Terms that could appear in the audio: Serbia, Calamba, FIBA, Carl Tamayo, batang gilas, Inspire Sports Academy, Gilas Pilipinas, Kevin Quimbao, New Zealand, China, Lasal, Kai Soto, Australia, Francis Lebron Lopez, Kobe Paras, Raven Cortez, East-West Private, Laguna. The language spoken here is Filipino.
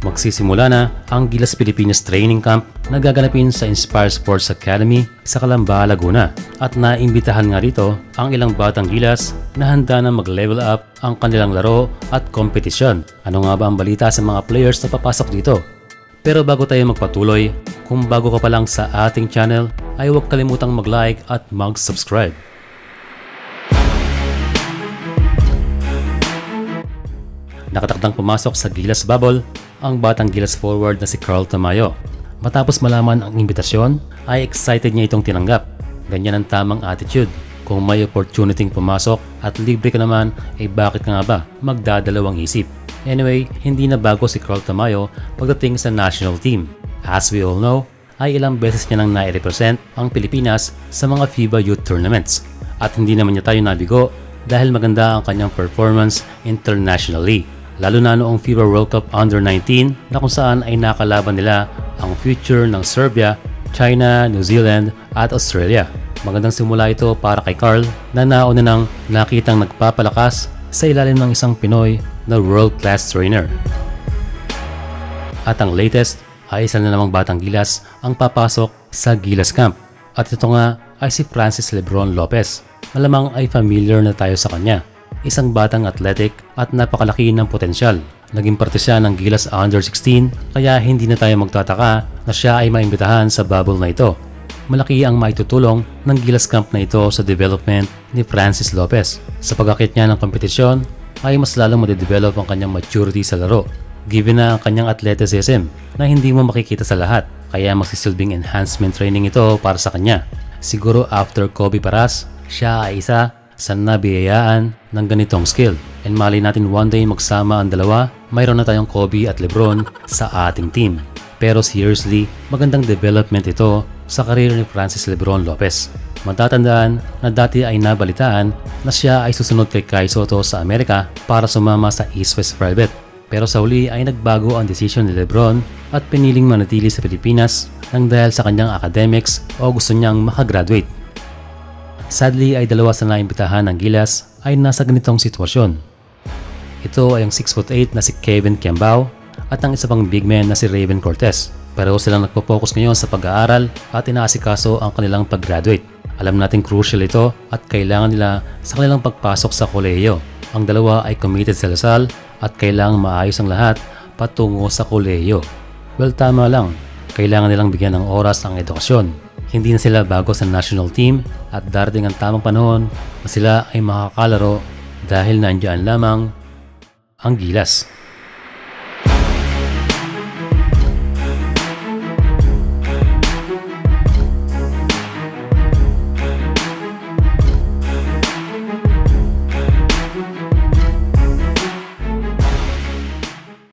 Magsisimula na ang Gilas Pilipinas Training Camp na gaganapin sa Inspire Sports Academy sa Calamba, Laguna, at naimbitahan nga rito ang ilang batang Gilas na handa na mag-level up ang kanilang laro at kompetisyon. Ano nga ba ang balita sa mga players na papasok dito? Pero bago tayo magpatuloy, kung bago ka pa lang sa ating channel ay huwag kalimutang mag-like at mag-subscribe. Nakatakdang pumasok sa Gilas Bubble ang batang Gilas forward na si Carl Tamayo. Matapos malaman ang imbitasyon ay excited niya itong tinanggap. Ganyan ang tamang attitude. Kung may opportunity pumasok at libre ka naman ay bakit ka nga ba magdadalawang isip? Anyway, hindi na bago si Carl Tamayo pagdating sa national team. As we all know, ay ilang beses niya nang nai-represent ang Pilipinas sa mga FIBA youth tournaments. At hindi naman niya tayo nabigo dahil maganda ang kanyang performance internationally. Lalo na noong FIBA World Cup Under-19 na kung saan ay nakalaban nila ang future ng Serbia, China, New Zealand at Australia. Magandang simula ito para kay Carl na nauna nang nakitang nagpapalakas sa ilalim ng isang Pinoy na world-class trainer. At ang latest ay isa na namang batang Gilas ang papasok sa Gilas Camp. At ito nga ay si Francis Lebron Lopez. Malamang ay familiar na tayo sa kanya. Isang batang athletic at napakalaki ng potensyal. Naging parte siya ng Gilas Under-16 kaya hindi na tayo magtataka na siya ay maimbitahan sa bubble na ito. Malaki ang maitutulong ng Gilas Camp na ito sa development ni Francis Lopez. Sa pag-akit niya ng kompetisyon ay mas lalong madidevelop ang kanyang maturity sa laro given na ang kanyang athleticism na hindi mo makikita sa lahat, kaya magsisilbing enhancement training ito para sa kanya. Siguro after Kobe Paras, siya ay isa sa nabiyayaan ng ganitong skill, and mali natin one day magsama ang dalawa, mayroon na tayong Kobe at Lebron sa ating team. Pero seriously, magandang development ito sa career ni Francis Lebron Lopez. Matatandaan na dati ay nabalitaan na siya ay susunod kay Kai Soto sa Amerika para sumama sa East-West Private. Pero sa huli ay nagbago ang desisyon ni Lebron at piniling manatili sa Pilipinas nang dahil sa kanyang academics o gusto niyang makagraduate. Sadly ay dalawa sa naimbitahan ng Gilas ay nasa ganitong sitwasyon. Ito ay ang 6'8 na si Kevin Quimbao at ang isa pang big man na si Raven Cortez. Pero silang nagpo-focus ngayon sa pag-aaral at inaasikaso ang kanilang pag-graduate. Alam natin crucial ito at kailangan nila sa kanilang pagpasok sa kolehiyo. Ang dalawa ay committed sa Lasal at kailangan maayos ang lahat patungo sa kolehiyo. Well, tama lang. Kailangan nilang bigyan ng oras ang edukasyon. Hindi na sila bago sa national team at darating ang tamang panahon na sila ay makakalaro dahil nandiyan lamang ang Gilas.